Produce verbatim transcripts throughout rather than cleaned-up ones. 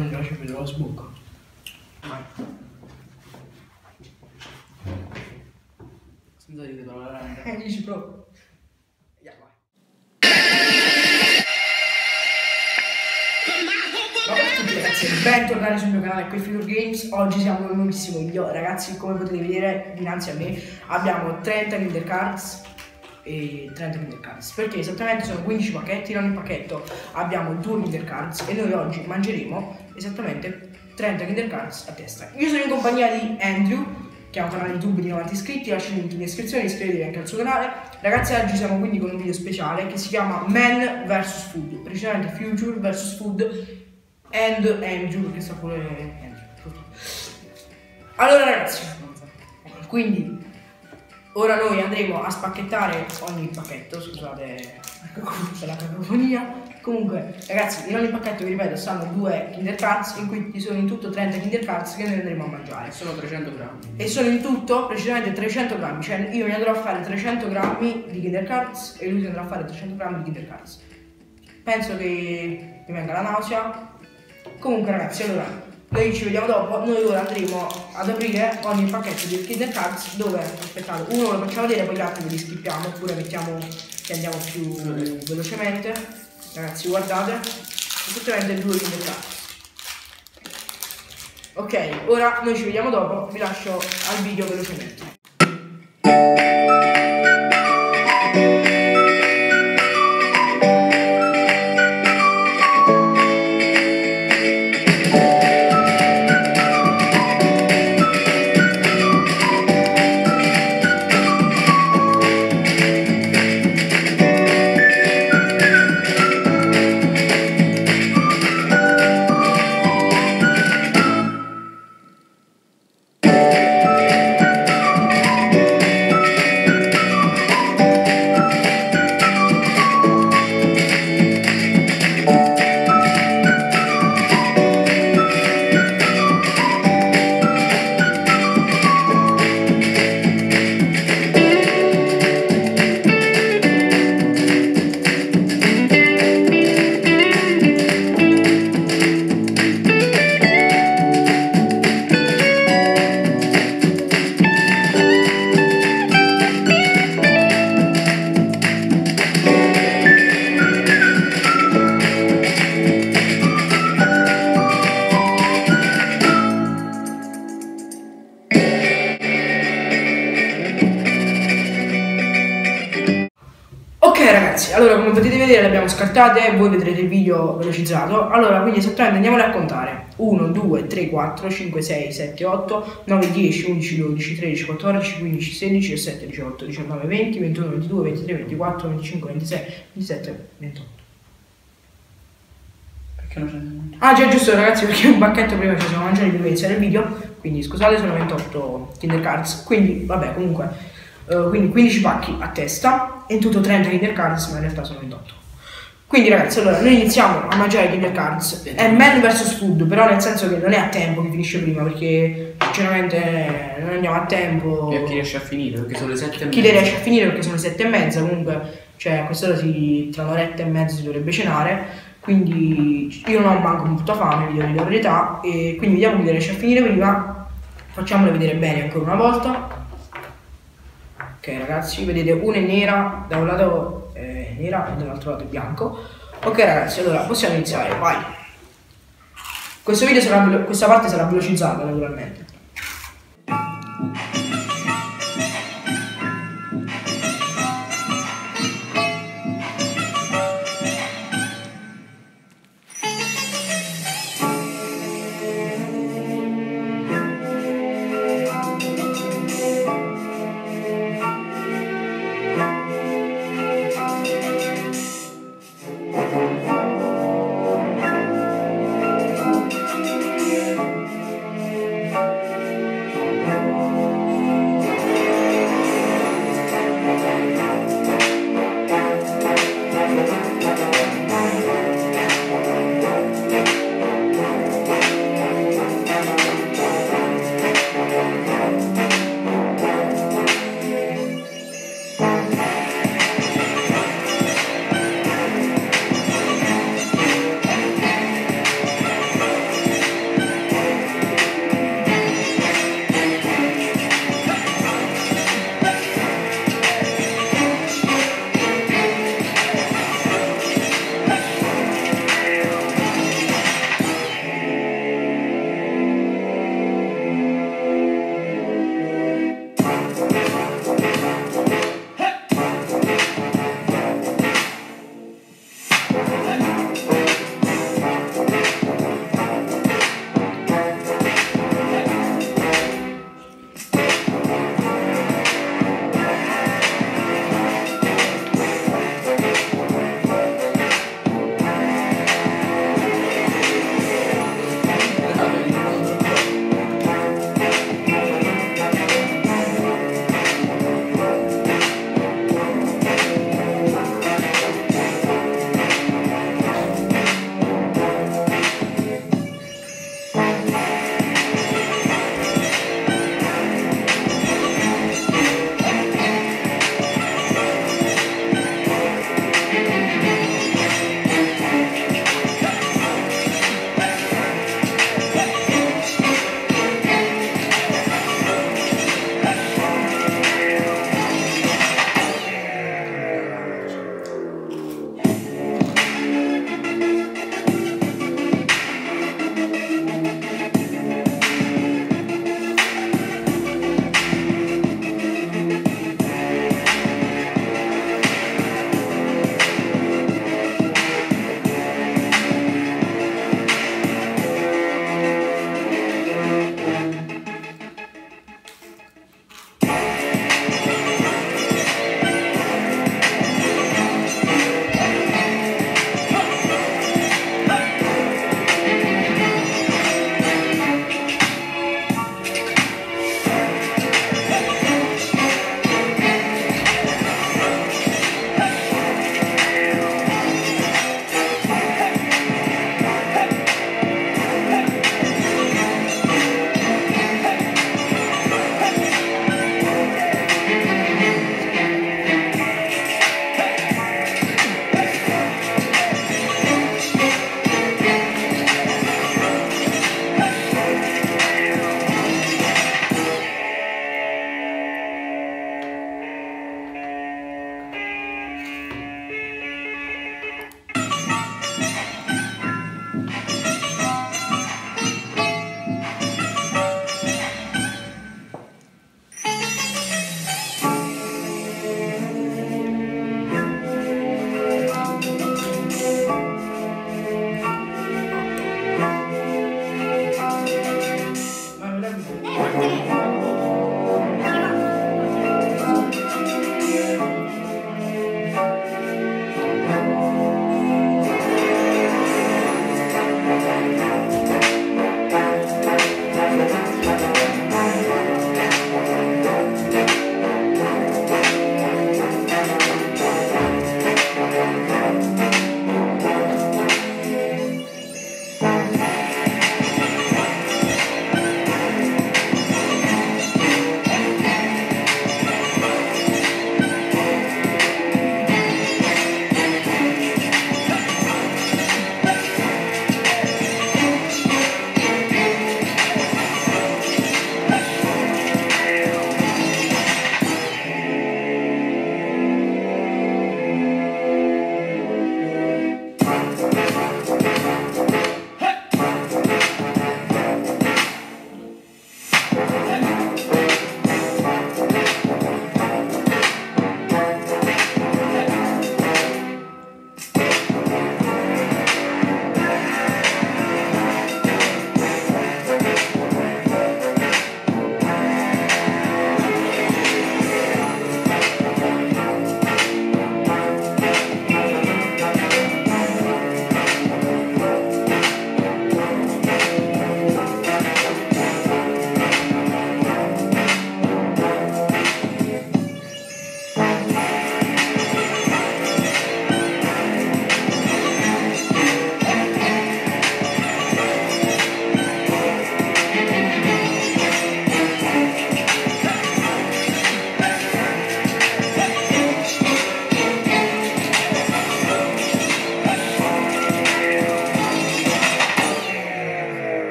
mi piace più della sbocca. Vai. Scusa di parlare. Eh, dici proprio. Yeah, vai. Bentornati sul mio canale qui Future Games. Oggi siamo in un nuovissimo video. Ragazzi, come potete vedere dinanzi a me abbiamo trenta Kinder Cards e trenta Kinder Cards, perché esattamente sono quindici pacchetti. In ogni pacchetto abbiamo due Kinder Cards e noi oggi mangeremo esattamente trenta Kinder Cards a testa. Io sono in compagnia di Andrew, che ha un canale YouTube di novanta iscritti. Lascio il link in descrizione, iscrivetevi anche al suo canale. Ragazzi, oggi siamo quindi con un video speciale che si chiama Man vs Food, precisamente Future vs Food and Andrew, perché sta pure Andrew. Allora ragazzi, quindi ora noi andremo a spacchettare ogni pacchetto, scusate per la cacofonia. Comunque ragazzi, in ogni pacchetto, vi ripeto, stanno due Kinder Cards, in cui ci sono in tutto trenta Kinder Cards che noi andremo a mangiare. Sono trecento grammi. E sono in tutto precisamente trecento grammi, cioè io mi andrò a fare trecento grammi di Kinder Cards e lui si andrà a fare trecento grammi di Kinder Cards. Penso che mi venga la nausea. Comunque ragazzi, allora, noi ci vediamo dopo. Noi ora andremo ad aprire ogni pacchetto di Kinder Cards, dove, aspettate, uno lo facciamo vedere, poi gli altri li skippiamo, oppure mettiamo che andiamo più velocemente. Ragazzi, guardate, esattamente due Kinder Cards. Ok, ora noi ci vediamo dopo, vi lascio al video velocemente. Allora, come potete vedere, le abbiamo scartate, voi vedrete il video velocizzato. Allora, quindi esattamente andiamole a contare: uno, due, tre, quattro, cinque, sei, sette, otto, nove, dieci, undici, dodici, tredici, quattordici, quindici, sedici, diciassette, diciotto, diciannove, venti, ventuno, ventidue, ventitré, ventiquattro, venticinque, ventisei, ventisette, ventotto. Perché non c'è? Ah già, giusto ragazzi, perché un pacchetto prima ci siamo mangiati prima di iniziare il video, quindi scusate, sono ventotto Kinder Cards, quindi vabbè, comunque. Uh, quindi quindici pacchi a testa e in tutto trenta Kinder Cards, ma in realtà sono ventotto. Quindi ragazzi, allora noi iniziamo a mangiare Kinder Cards. È Man vs Food, però nel senso che non è a tempo che finisce prima, perché sinceramente non andiamo a tempo. E a chi riesce a finire, perché sono le sette e mezza. Chi le riesce a finire, perché sono le sette e mezza, comunque, cioè a quest'ora si, tra un'oretta e mezza si dovrebbe cenare. Quindi io non ho manco molta fame, vi devo dire la verità. E quindi vediamo chi le riesce a finire prima. Facciamole vedere bene ancora una volta. Ok ragazzi, vedete, una è nera, da un lato è nera e dall'altro lato è bianco. Ok ragazzi, allora possiamo iniziare, vai. Questo video sarà, questa parte sarà velocizzata naturalmente. Bye.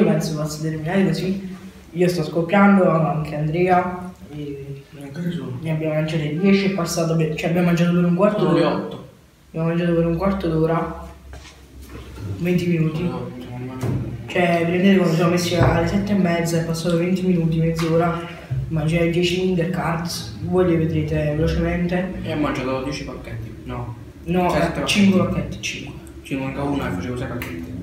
io penso posso terminare così. Io sto scoppiando, anche Andrea, e ne abbiamo mangiate dieci e passato per, cioè abbiamo mangiato per un quarto d'ora. Sono le otto. Abbiamo mangiato per un quarto d'ora, venti minuti. No. Cioè, prendete quando siamo messi alle sette e mezza, è passato venti minuti, mezz'ora, mangiare dieci Kinder Cards, voi li vedrete velocemente. E ho mangiato dieci pacchetti, no? No, certo. cinque pacchetti. cinque. Ci manca uno e facevo sei pacchetti.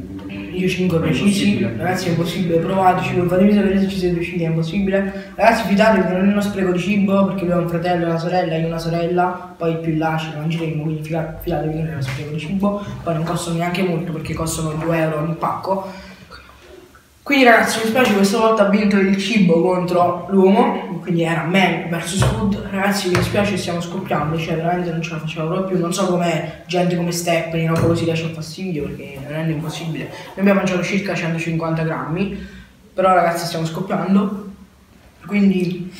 Io cinque precisi, ragazzi è impossibile, provateci, non fatemi sapere se ci siete riusciti, è impossibile. Ragazzi fidatevi, non è uno spreco di cibo, perché abbiamo un fratello e una sorella, io una sorella, poi più là ce la mangeremo, quindi fidatevi che non è uno spreco di cibo, poi non costano neanche molto perché costano due euro ogni pacco. Quindi ragazzi, mi spiace, questa volta ha vinto il cibo contro l'uomo, quindi era Man vs Food. Ragazzi, mi spiace, stiamo scoppiando, cioè veramente non ce la facciamo proprio più. Non so come gente come Stephanie, no, così lascia fastidio, perché non è impossibile. Noi abbiamo mangiato circa centocinquanta grammi, però ragazzi stiamo scoppiando. Quindi,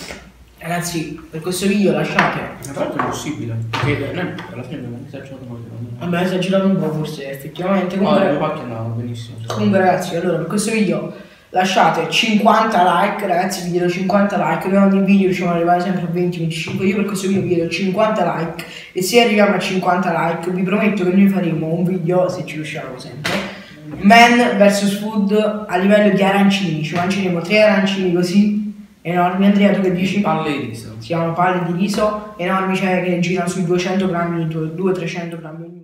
ragazzi, per questo video lasciate. Ma tra l'altro è impossibile, perché noi alla fine abbiamo esagerato un po'. Vabbè, esagerato un po' forse, effettivamente. Comunque, oh, pacchi andavano benissimo. Comunque ragazzi, allora per questo video lasciate cinquanta like, ragazzi vi chiedo cinquanta like, noi ogni video riusciamo ad arrivare sempre a venti venticinque, io per questo video vi chiedo cinquanta like e se arriviamo a cinquanta like vi prometto che noi faremo un video, se ci riusciamo sempre, Man vs Food a livello di arancini, ci mangeremo tre arancini così enormi. Andrea, tu che dici? Palle di riso. Si chiamano palle di riso enormi, cioè che girano sui duecento grammi, due trecento grammi.